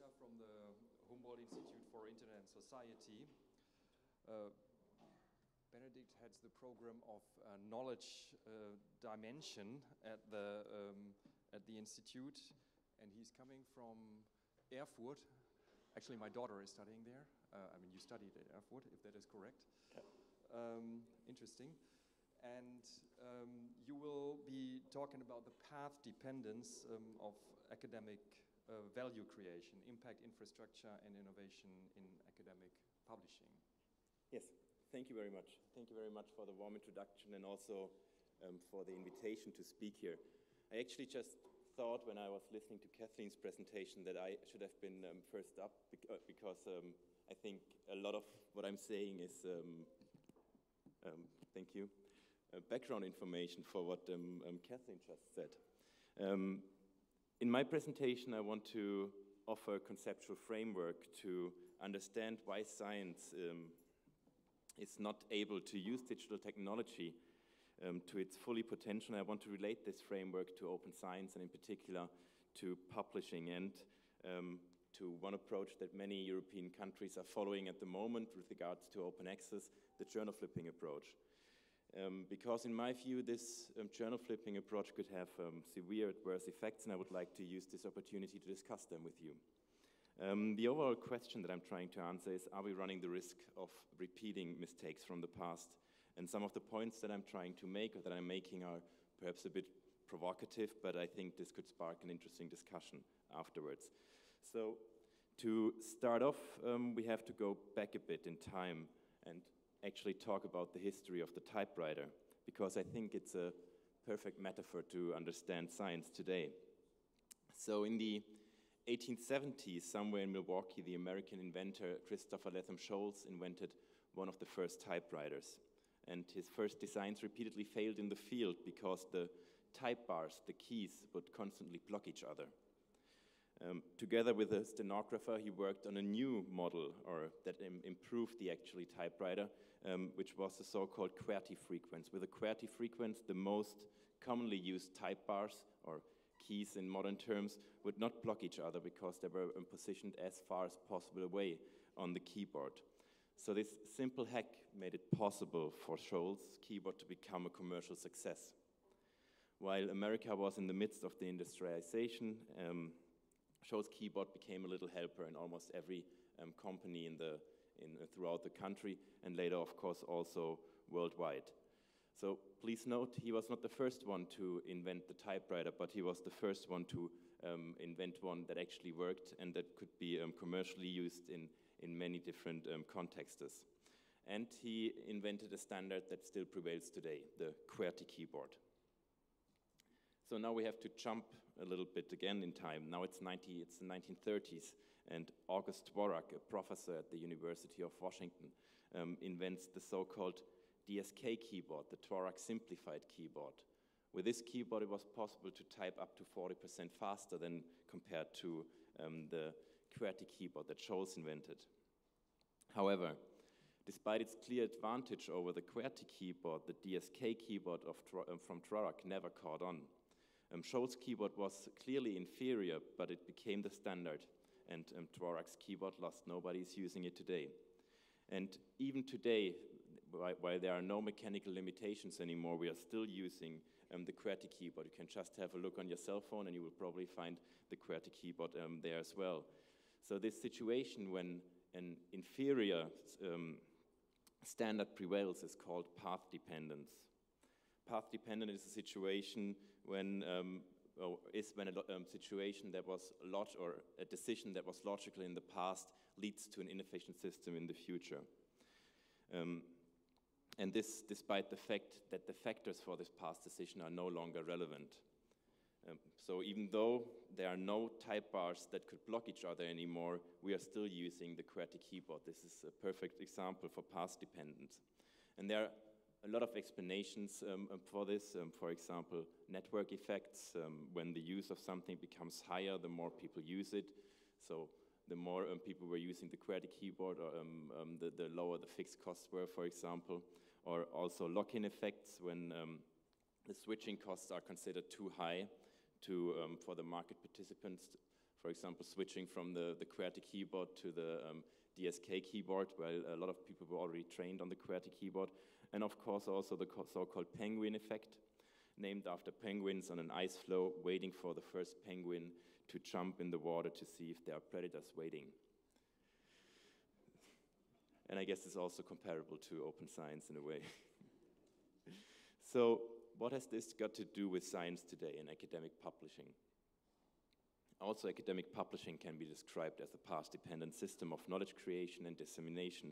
Latisha from the Humboldt Institute for Internet and Society. Benedict heads the program of knowledge dimension at the institute, and he's coming from Erfurt. Actually, my daughter is studying there. I mean, you studied at Erfurt, if that is correct. Yeah. Interesting. And you will be talking about the path dependence of academic value creation, impact infrastructure and innovation in academic publishing. Yes, thank you very much. Thank you very much for the warm introduction and also for the invitation to speak here. I actually just thought when I was listening to Kathleen's presentation that I should have been first up because I think a lot of what I'm saying is thank you. Background information for what Kathleen just said. In my presentation, I want to offer a conceptual framework to understand why science is not able to use digital technology to its fully potential. And I want to relate this framework to open science and in particular to publishing and to one approach that many European countries are following at the moment with regards to open access, the journal flipping approach. Because in my view, this journal flipping approach could have severe adverse effects, and I would like to use this opportunity to discuss them with you. The overall question that I'm trying to answer is, are we running the risk of repeating mistakes from the past? And some of the points that I'm trying to make or that I'm making are perhaps a bit provocative, but I think this could spark an interesting discussion afterwards. So to start off, we have to go back a bit in time and actually talk about the history of the typewriter, because I think it's a perfect metaphor to understand science today. So in the 1870s, somewhere in Milwaukee, the American inventor Christopher Latham Sholes invented one of the first typewriters. And his first designs repeatedly failed in the field because the type bars, the keys, would constantly block each other. Together with a stenographer, he worked on a new model or that improved the actually typewriter, which was the so-called QWERTY frequency. With a QWERTY frequency, the most commonly used type bars or keys in modern terms would not block each other because they were positioned as far as possible away on the keyboard. So this simple hack made it possible for Sholes' keyboard to become a commercial success. While America was in the midst of the industrialization, Sholes' keyboard became a little helper in almost every company throughout the country, and later, of course, also worldwide. So please note, he was not the first one to invent the typewriter, but he was the first one to invent one that actually worked and that could be commercially used in many different contexts. And he invented a standard that still prevails today, the QWERTY keyboard. So now we have to jump a little bit again in time. Now it's the 1930s, and August Dvorak, a professor at the University of Washington, invents the so-called DSK keyboard, the Dvorak simplified keyboard. With this keyboard, it was possible to type up to 40% faster than compared to the QWERTY keyboard that Sholes invented. However, despite its clear advantage over the QWERTY keyboard, the DSK keyboard from Dvorak never caught on. Sholes' keyboard was clearly inferior, but it became the standard, and Dvorak's keyboard lost. Nobody's using it today. And even today, while there are no mechanical limitations anymore, we are still using the QWERTY keyboard. You can just have a look on your cell phone, and you will probably find the QWERTY keyboard there as well. So this situation when an inferior standard prevails is called path dependence. Path dependent is a situation when a decision that was logical in the past leads to an inefficient system in the future. And this despite the fact that the factors for this past decision are no longer relevant. So even though there are no type bars that could block each other anymore, we are still using the QWERTY keyboard. This is a perfect example for path dependence. And there are a lot of explanations for this, for example, network effects. When the use of something becomes higher, the more people use it. So the more people were using the QWERTY keyboard, or the lower the fixed costs were, for example. Or also lock-in effects, when the switching costs are considered too high for the market participants. for example, switching from the QWERTY keyboard to the DSK keyboard, where a lot of people were already trained on the QWERTY keyboard. And of course, also the so-called penguin effect, named after penguins on an ice floe, waiting for the first penguin to jump in the water to see if there are predators waiting. And I guess it's also comparable to open science in a way. So what has this got to do with science today and academic publishing? Also, academic publishing can be described as a past-dependent system of knowledge creation and dissemination,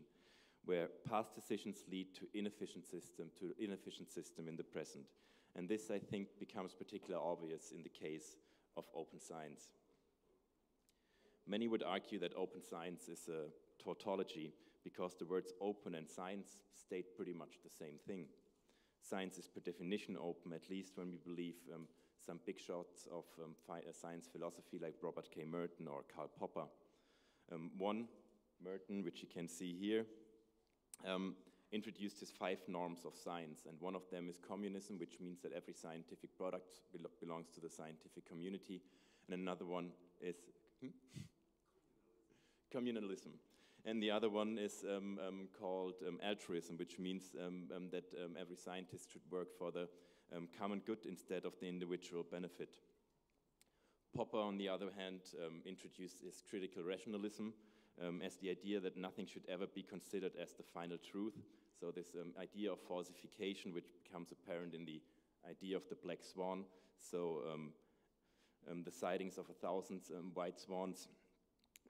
where past decisions lead to inefficient system in the present. And this, I think, becomes particularly obvious in the case of open science. Many would argue that open science is a tautology because the words open and science state pretty much the same thing. Science is per definition open, at least when we believe some big shots of science philosophy like Robert K. Merton or Karl Popper. One, Merton, which you can see here, introduced his 5 norms of science, and one of them is communism, which means that every scientific product belongs to the scientific community, and another one is communalism. And the other one is called altruism, which means that every scientist should work for the common good instead of the individual benefit. Popper, on the other hand, introduced his critical rationalism as the idea that nothing should ever be considered as the final truth. So this idea of falsification, which becomes apparent in the idea of the black swan. So the sightings of 1,000 white swans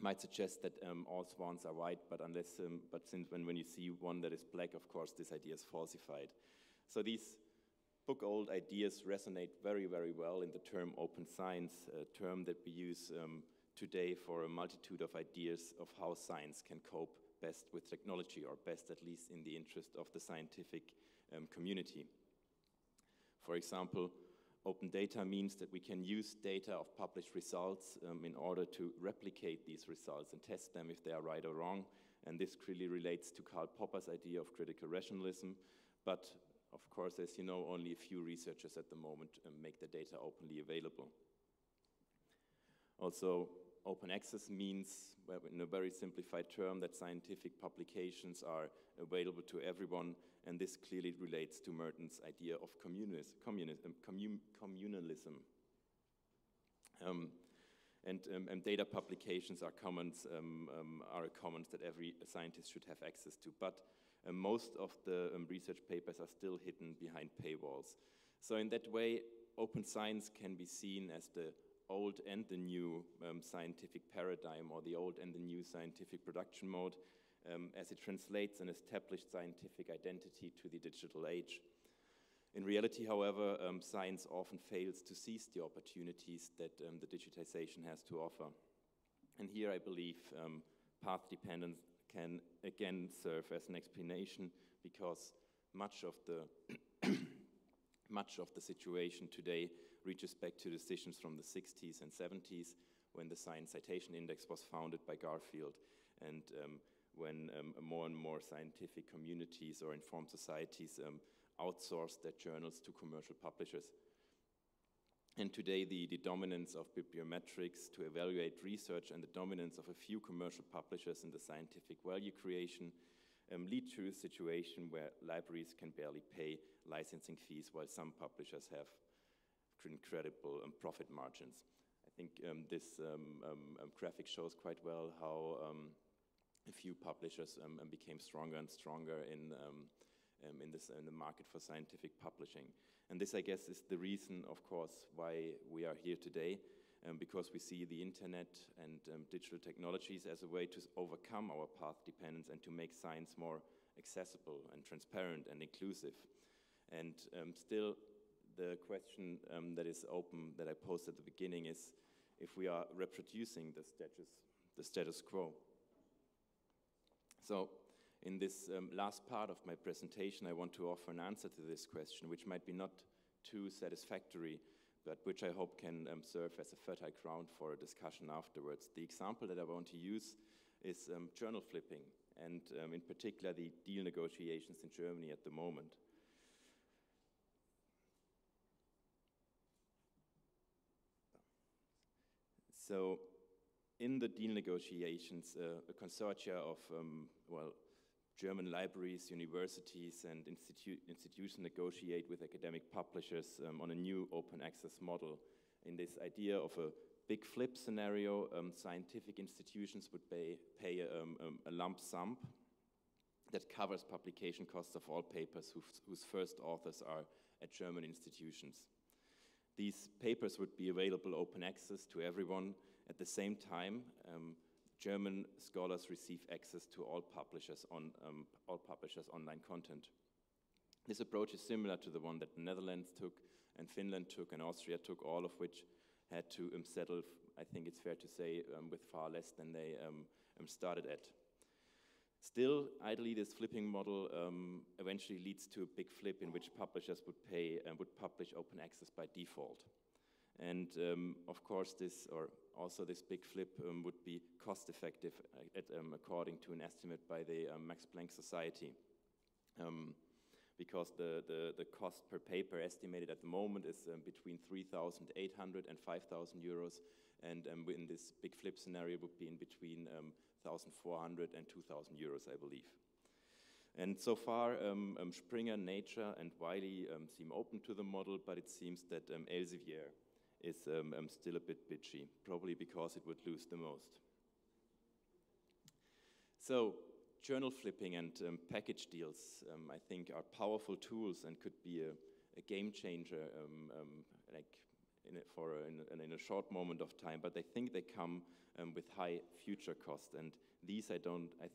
might suggest that all swans are white, but unless, but since when you see one that is black, of course, this idea is falsified. So these book-old ideas resonate very, very well in the term open science, a term that we use today for a multitude of ideas of how science can cope best with technology, or best at least in the interest of the scientific community. For example, open data means that we can use data of published results in order to replicate these results and test them if they are right or wrong. And this clearly relates to Karl Popper's idea of critical rationalism. But of course, as you know, only a few researchers at the moment make their data openly available. Also, open access means, in a very simplified term, that scientific publications are available to everyone, and this clearly relates to Merton's idea of communalism. And data publications are commons, that every scientist should have access to, but most of the research papers are still hidden behind paywalls. So in that way, open science can be seen as the old and the new scientific paradigm, or the old and the new scientific production mode, as it translates an established scientific identity to the digital age. In reality, however, science often fails to seize the opportunities that the digitization has to offer. And here I believe path dependence can again serve as an explanation, because much of the situation today reaches back to decisions from the 60s and 70s, when the Science Citation Index was founded by Garfield, and when more and more scientific communities or informed societies outsourced their journals to commercial publishers. And today, the dominance of bibliometrics to evaluate research and the dominance of a few commercial publishers in the scientific value creation lead to a situation where libraries can barely pay licensing fees, while some publishers have incredible profit margins. I think this graphic shows quite well how a few publishers became stronger and stronger in the market for scientific publishing. And this, I guess, is the reason, of course, why we are here today, because we see the internet and digital technologies as a way to overcome our path dependence and to make science more accessible and transparent and inclusive. And still, the question that is open, that I posed at the beginning, is if we are reproducing the status quo. So in this last part of my presentation, I want to offer an answer to this question, which might be not too satisfactory, but which I hope can serve as a fertile ground for a discussion afterwards. The example that I want to use is journal flipping, and in particular the deal negotiations in Germany at the moment. So in the deal negotiations, a consortia of, well, German libraries, universities, and institutions negotiate with academic publishers on a new open access model. In this idea of a big flip scenario, scientific institutions would pay a lump sum that covers publication costs of all papers whose first authors are at German institutions. These papers would be available open access to everyone. At the same time, German scholars receive access to all publishers' online content. This approach is similar to the one that the Netherlands took, and Finland took, and Austria took, all of which had to settle, I think it's fair to say, with far less than they started at. Still, ideally, this flipping model eventually leads to a big flip in which publishers would pay and would publish open access by default. And of course, this big flip would be cost-effective, according to an estimate by the Max Planck Society, because the cost per paper estimated at the moment is between 3,800 and 5,000 euros, and in this big flip scenario would be in between 1,400 and 2,000 euros, I believe. And so far, Springer, Nature, and Wiley seem open to the model, but it seems that Elsevier is still a bit bitchy, probably because it would lose the most. So, journal flipping and package deals, I think, are powerful tools and could be a game changer, like in a short moment of time. But I think they come with high future costs, and these I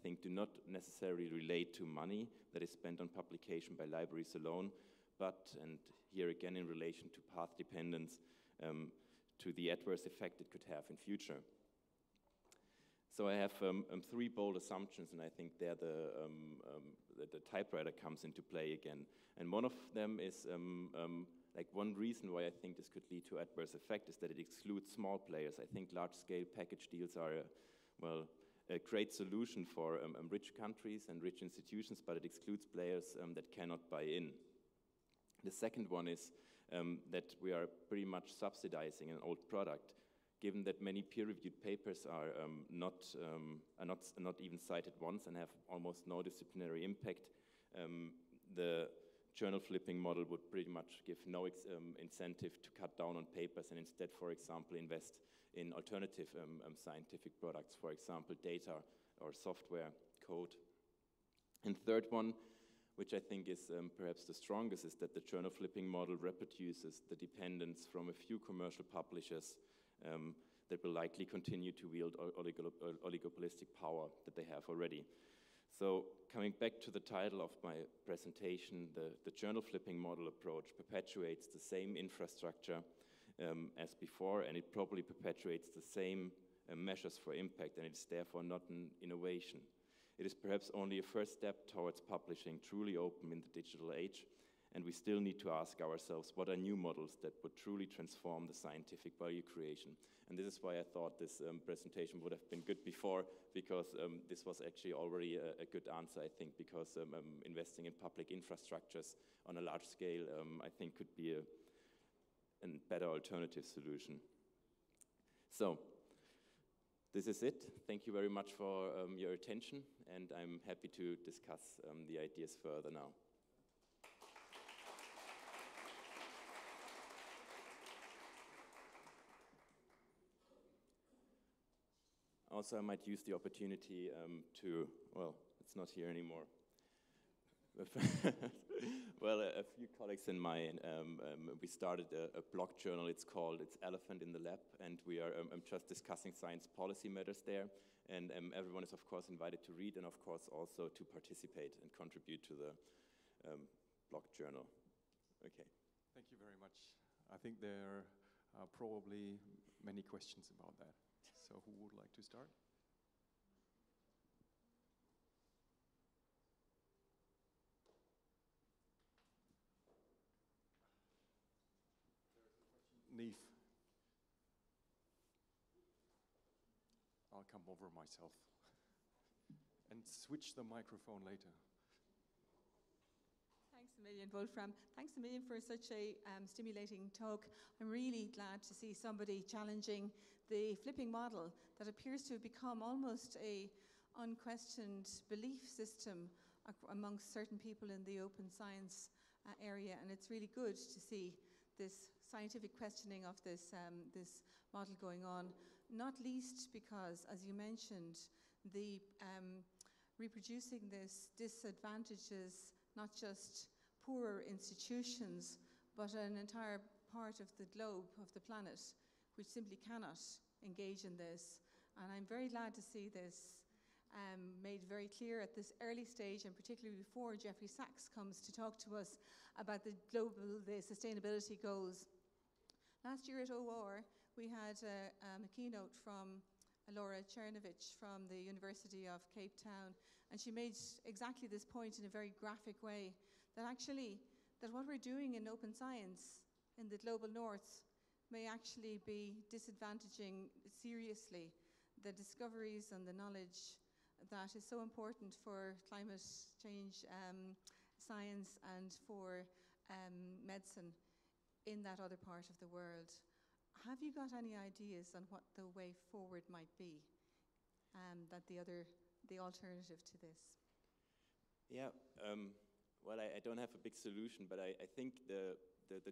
think do not necessarily relate to money that is spent on publication by libraries alone, but, and here again in relation to path dependence, to the adverse effect it could have in future. So I have three bold assumptions, and I think there the typewriter comes into play again. And one of them is, like, one reason why I think this could lead to adverse effect is that it excludes small players. I think large-scale package deals are, well, a great solution for rich countries and rich institutions, but it excludes players that cannot buy in. The second one is that we are pretty much subsidizing an old product. Given that many peer-reviewed papers are not even cited once and have almost no disciplinary impact, the journal flipping model would pretty much give no incentive to cut down on papers and instead, for example, invest in alternative scientific products, for example, data or software, code. And third one, which I think is perhaps the strongest, is that the journal flipping model reproduces the dependence from a few commercial publishers that will likely continue to wield oligopolistic power that they have already. So, coming back to the title of my presentation, the journal flipping model approach perpetuates the same infrastructure as before, and it probably perpetuates the same measures for impact, and it's therefore not an innovation. It is perhaps only a first step towards publishing truly open in the digital age, and we still need to ask ourselves what are new models that would truly transform the scientific value creation. And this is why I thought this presentation would have been good before, because this was actually already a good answer, I think, because investing in public infrastructures on a large scale, I think, could be a better alternative solution. So, this is it. Thank you very much for your attention, and I'm happy to discuss the ideas further now. Also, I might use the opportunity to, well, it's not here anymore. Well, a few colleagues and mine, we started a blog journal. It's called Elephant in the Lab, and we are just discussing science policy matters there. And everyone is, of course, invited to read and, of course, also to participate and contribute to the blog journal. Okay. Thank you very much. I think there are probably many questions about that. So who would like to start? Neef. I'll come over myself and switch the microphone later. Thanks a a million, Wolfram. Thanks a million for such a stimulating talk. I'm really glad to see somebody challenging the flipping model that appears to have become almost an unquestioned belief system amongst certain people in the open science area, and it's really good to see this scientific questioning of this, this model going on, not least because, as you mentioned, the reproducing this disadvantages not just poorer institutions, but an entire part of the globe, of the planet, which simply cannot engage in this. And I'm very glad to see this made very clear at this early stage, and particularly before Jeffrey Sachs comes to talk to us about the global, the sustainability goals. Last year at OR, we had a keynote from Laura Chernovich from the University of Cape Town, and she made exactly this point in a very graphic way, that actually, that what we're doing in open science in the global north may actually be disadvantaging seriously the discoveries and the knowledge that is so important for climate change science and for medicine in that other part of the world. Have you got any ideas on what the way forward might be, that the alternative to this? Yeah, well, I don't have a big solution, but I think the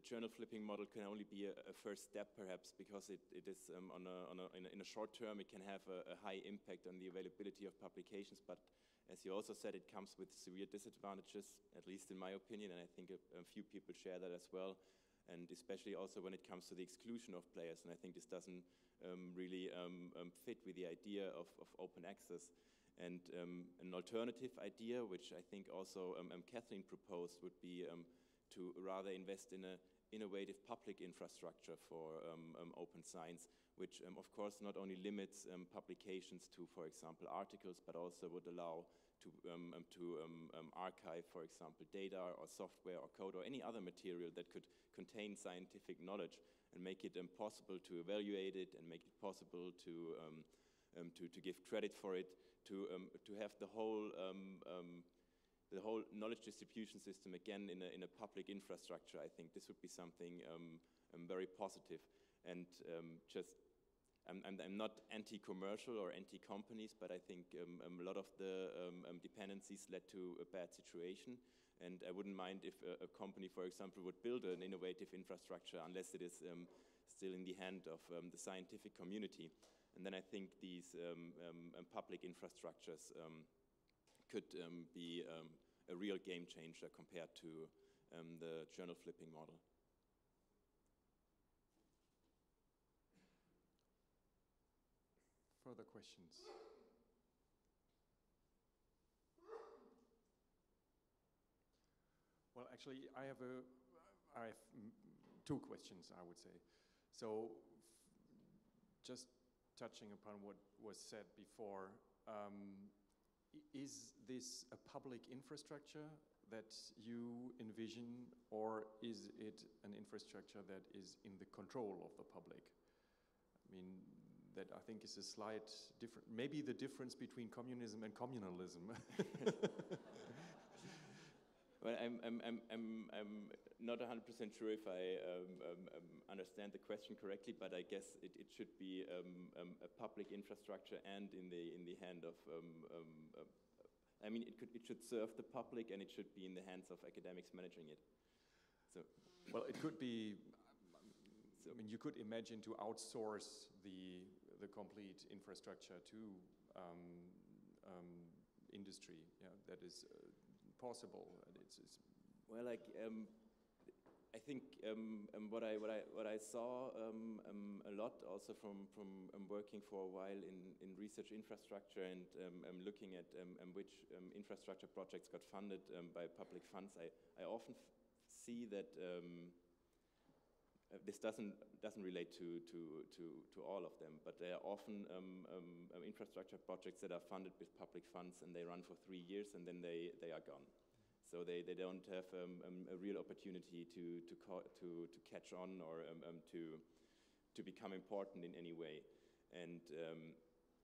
journal flipping model can only be a first step, perhaps, because it is in a short term, it can have a high impact on the availability of publications. But as you also said, it comes with severe disadvantages, at least in my opinion, and I think a few people share that as well. And especially also when it comes to the exclusion of players. And I think this doesn't really fit with the idea of open access. And an alternative idea, which I think also Kathleen proposed, would be to rather invest in an innovative public infrastructure for open science, which of course not only limits publications to, for example, articles, but also would allow to archive, for example, data or software or code or any other material that could contain scientific knowledge, and make it possible to evaluate it, and make it possible to give credit for it, to have the whole knowledge distribution system again in a public infrastructure. I think this would be something very positive. And I'm not anti-commercial or anti-companies, but I think a lot of the dependencies led to a bad situation. And I wouldn't mind if a company, for example, would build an innovative infrastructure, unless it is still in the hand of the scientific community. And then I think these public infrastructures could be a real game changer compared to the journal flipping model. Further questions? Well, actually, I have two questions, I would say. So, just touching upon what was said before, is this a public infrastructure that you envision, or is it an infrastructure that is in the control of the public? I mean, that I think is a slight different, maybe the difference between communism and communalism. Well, I'm not 100% sure if I understand the question correctly, but I guess it should be a public infrastructure and in the hand of. I mean, it should serve the public, and it should be in the hands of academics managing it. So, well, it could be. I mean, you could imagine to outsource the complete infrastructure to industry. Yeah, that is possible. It's well, like I think what I saw a lot also from working for a while in research infrastructure, and looking at which infrastructure projects got funded by public funds. I often see that. This doesn't relate to all of them, but there are often infrastructure projects that are funded with public funds, and they run for 3 years, and then they are gone. So they don't have a real opportunity to catch on, or to become important in any way. And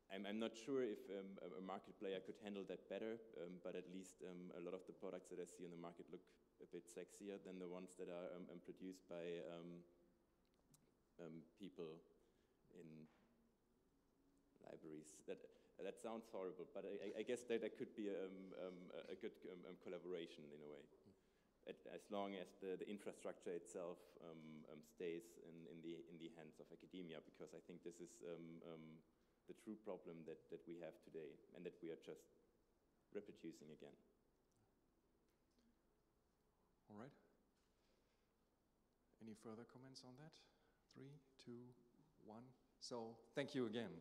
I'm not sure if a market player could handle that better, but at least a lot of the products that I see on the market look a bit sexier than the ones that are produced by people in libraries. That sounds horrible, but I guess that could be a good collaboration in a way, as long as the infrastructure itself stays in the hands of academia, because I think this is the true problem that we have today, and that we are just reproducing again. All right. Any further comments on that? 3, 2, 1. So thank you again.